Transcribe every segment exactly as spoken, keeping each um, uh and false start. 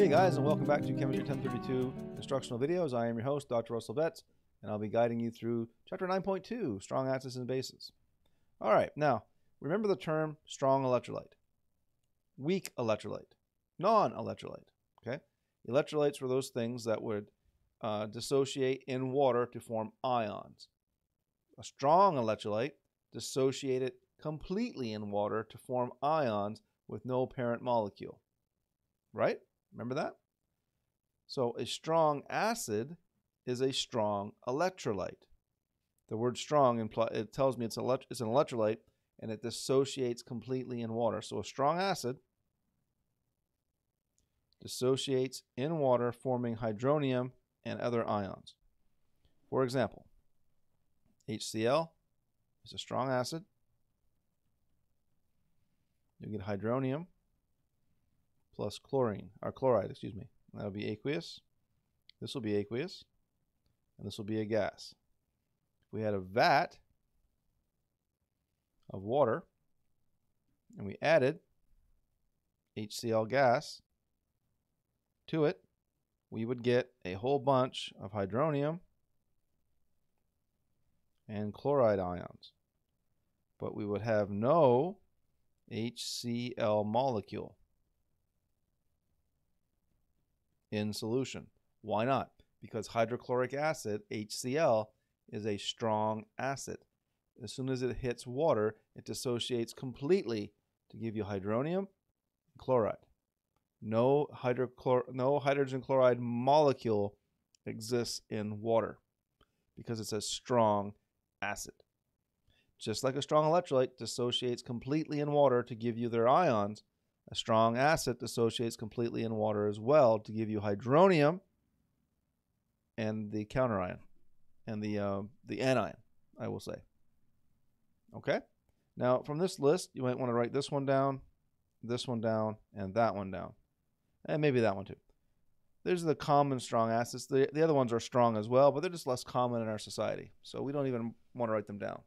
Hey guys, and welcome back to Chemistry ten thirty-two instructional videos. I am your host, Doctor Russell Betts, and I'll be guiding you through chapter nine point two, strong acids and bases. All right, now remember the term strong electrolyte, weak electrolyte, non-electrolyte. Okay, electrolytes were those things that would uh, dissociate in water to form ions. A strong electrolyte dissociated completely in water to form ions with no parent molecule. Right? Remember that? So a strong acid is a strong electrolyte. The word strong implies, it tells me it's, elect it's an electrolyte and it dissociates completely in water. So a strong acid dissociates in water, forming hydronium and other ions. For example, H C l is a strong acid. You get hydronium plus chlorine, or chloride, excuse me. That'll be aqueous. This will be aqueous. And this will be a gas. If we had a vat of water and we added H C l gas to it, we would get a whole bunch of hydronium and chloride ions. But we would have no H C l molecule in solution. Why not? Because hydrochloric acid, H C l, is a strong acid. As soon as it hits water, it dissociates completely to give you hydronium and chloride. No, hydrochlor- no hydrogen chloride molecule exists in water because it's a strong acid. Just like a strong electrolyte dissociates completely in water to give you their ions, a strong acid dissociates completely in water as well to give you hydronium and the counterion, and the, uh, the anion, I will say. Okay? Now, from this list, you might want to write this one down, this one down, and that one down. And maybe that one too. These are the common strong acids. The, the other ones are strong as well, but they're just less common in our society. So we don't even want to write them down.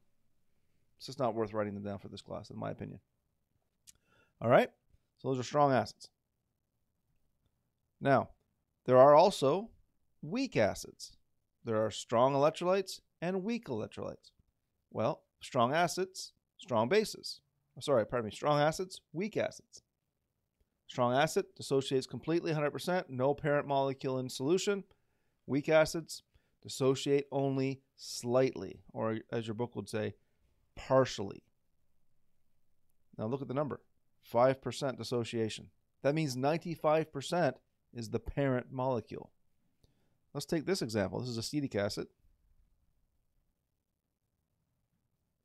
It's just not worth writing them down for this class, in my opinion. All right? So those are strong acids. Now, there are also weak acids. There are strong electrolytes and weak electrolytes. Well, strong acids, strong bases. Sorry, pardon me, strong acids, weak acids. Strong acid dissociates completely one hundred percent, no parent molecule in solution. Weak acids dissociate only slightly, or as your book would say, partially. Now look at the number. five percent dissociation. That means ninety-five percent is the parent molecule. Let's take this example. This is acetic acid,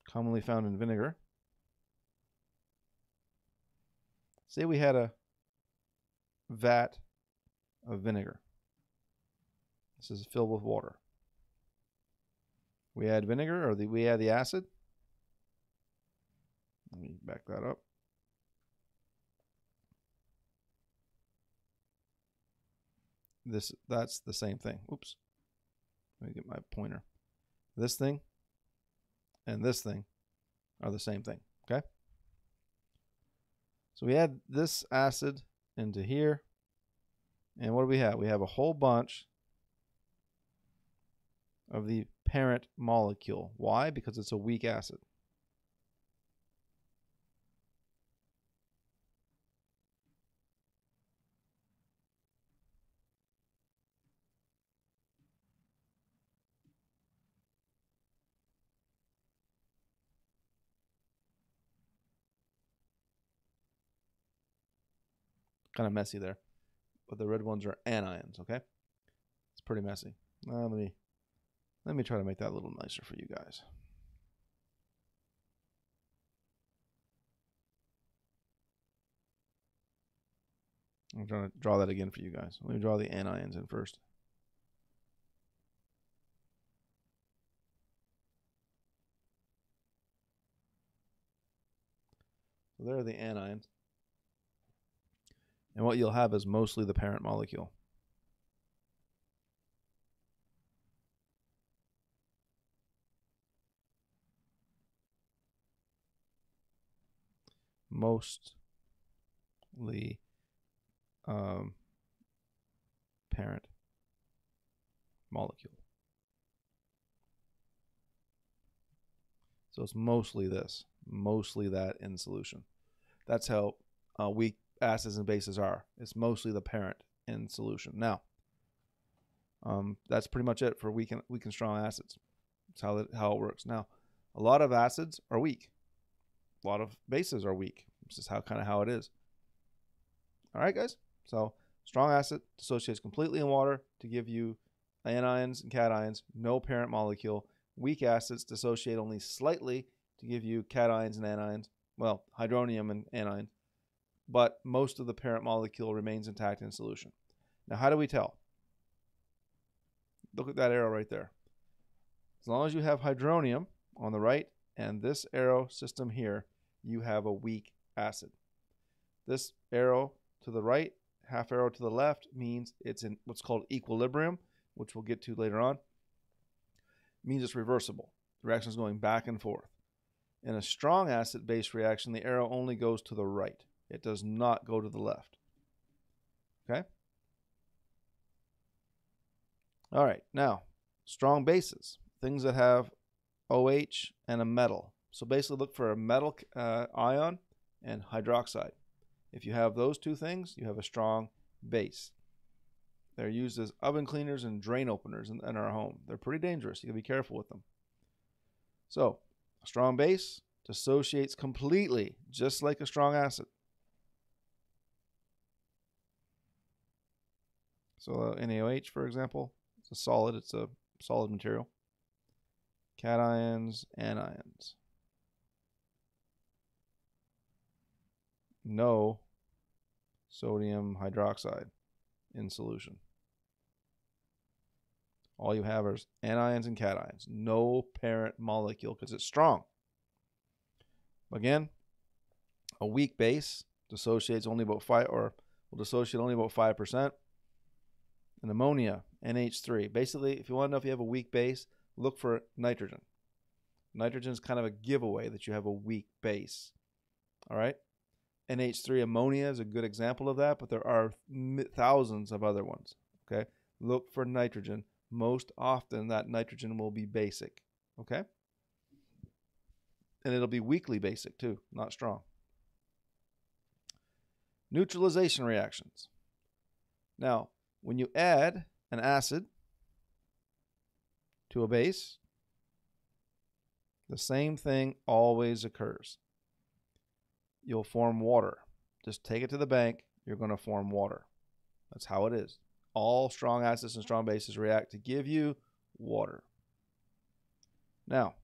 commonly found in vinegar. Say we had a vat of vinegar. This is filled with water. We add vinegar, or the, we add the acid. Let me back that up. This, that's the same thing. Oops. Let me get my pointer. This thing and this thing are the same thing. Okay. So we add this acid into here. And what do we have? We have a whole bunch of the parent molecule. Why? Because it's a weak acid. Kind of messy there, but the red ones are anions. Okay, it's pretty messy. Now let me let me try to make that a little nicer for you guys. I'm trying to draw that again for you guys. Let me draw the anions in first. So there are the anions. And what you'll have is mostly the parent molecule. Mostly um, parent molecule. So it's mostly this, mostly that in solution. That's how uh, weak acids and bases are. It's mostly the parent in solution. Now, um, that's pretty much it for weak and, weak and strong acids. That's how, that, how it works. Now, a lot of acids are weak. A lot of bases are weak. This is how kind of how it is. All right, guys. So strong acid dissociates completely in water to give you anions and cations, no parent molecule. Weak acids dissociate only slightly to give you cations and anions, well, hydronium and anion, but most of the parent molecule remains intact in solution. Now, how do we tell? Look at that arrow right there. As long as you have hydronium on the right and this arrow system here, you have a weak acid. This arrow to the right, half arrow to the left, means it's in what's called equilibrium, which we'll get to later on. It means it's reversible. The reaction is going back and forth. In a strong acid-base reaction, the arrow only goes to the right. It does not go to the left. Okay? All right, now, strong bases, things that have O H and a metal. So basically look for a metal uh, ion and hydroxide. If you have those two things, you have a strong base. They're used as oven cleaners and drain openers in, in our home. They're pretty dangerous. You gotta be careful with them. So a strong base dissociates completely, just like a strong acid. So uh, NaOH, for example, it's a solid. It's a solid material. Cations, anions. No sodium hydroxide in solution. All you have is anions and cations. No parent molecule because it's strong. Again, a weak base dissociates only about five, or will dissociate only about five percent. And ammonia, N H three. Basically, if you want to know if you have a weak base, look for nitrogen. Nitrogen is kind of a giveaway that you have a weak base. All right. N H three ammonia is a good example of that, but there are thousands of other ones, okay? Look for nitrogen. Most often that nitrogen will be basic, okay? And it'll be weakly basic too, not strong. Neutralization reactions. Now, when you add an acid to a base, the same thing always occurs. You'll form water. Just take it to the bank, you're going to form water. That's how it is. All strong acids and strong bases react to give you water. Now,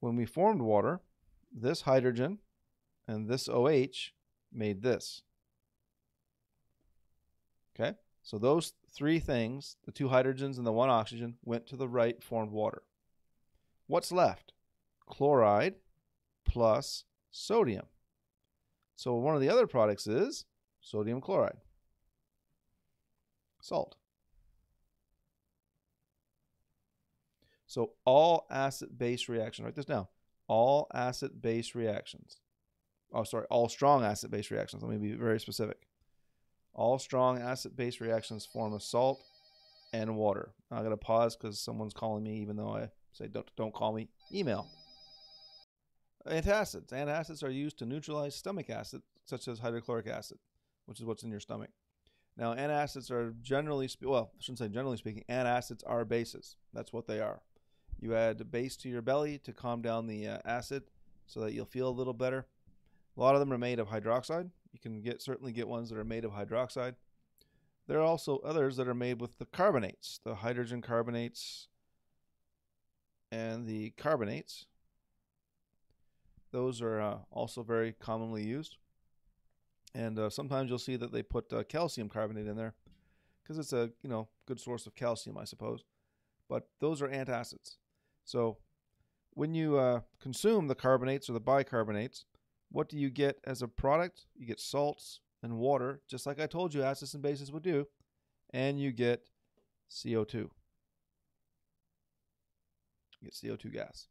when we formed water, this hydrogen and this O H made this. Okay? So those three things, the two hydrogens and the one oxygen, went to the right, formed water. What's left? Chloride plus sodium. So one of the other products is sodium chloride. Salt. So all acid-base reactions, write this down. All acid-base reactions. Oh, sorry, all strong acid-base reactions. Let me be very specific. All strong acid-base reactions form a salt and water. I'm going to pause because someone's calling me, even though I say don't, don't call me. Email. Antacids. Antacids are used to neutralize stomach acid, such as hydrochloric acid, which is what's in your stomach. Now, antacids are generally, well, I shouldn't say generally speaking, antacids are bases. That's what they are. You add a base to your belly to calm down the uh, acid so that you'll feel a little better. A lot of them are made of hydroxide. You can get certainly get ones that are made of hydroxide. There are also others that are made with the carbonates, the hydrogen carbonates and the carbonates. Those are uh, also very commonly used. And uh, sometimes you'll see that they put uh, calcium carbonate in there because it's a you know good source of calcium, I suppose. But those are antacids. So when you uh, consume the carbonates or the bicarbonates, what do you get as a product? You get salts and water, just like I told you acids and bases would do. And you get C O two. You get C O two gas.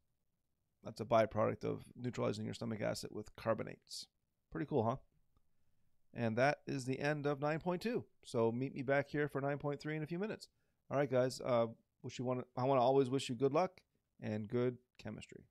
That's a byproduct of neutralizing your stomach acid with carbonates. Pretty cool, huh? And that is the end of nine point two. So meet me back here for nine point three in a few minutes. All right, guys. Uh, wish you want. I want to always wish you good luck and good chemistry.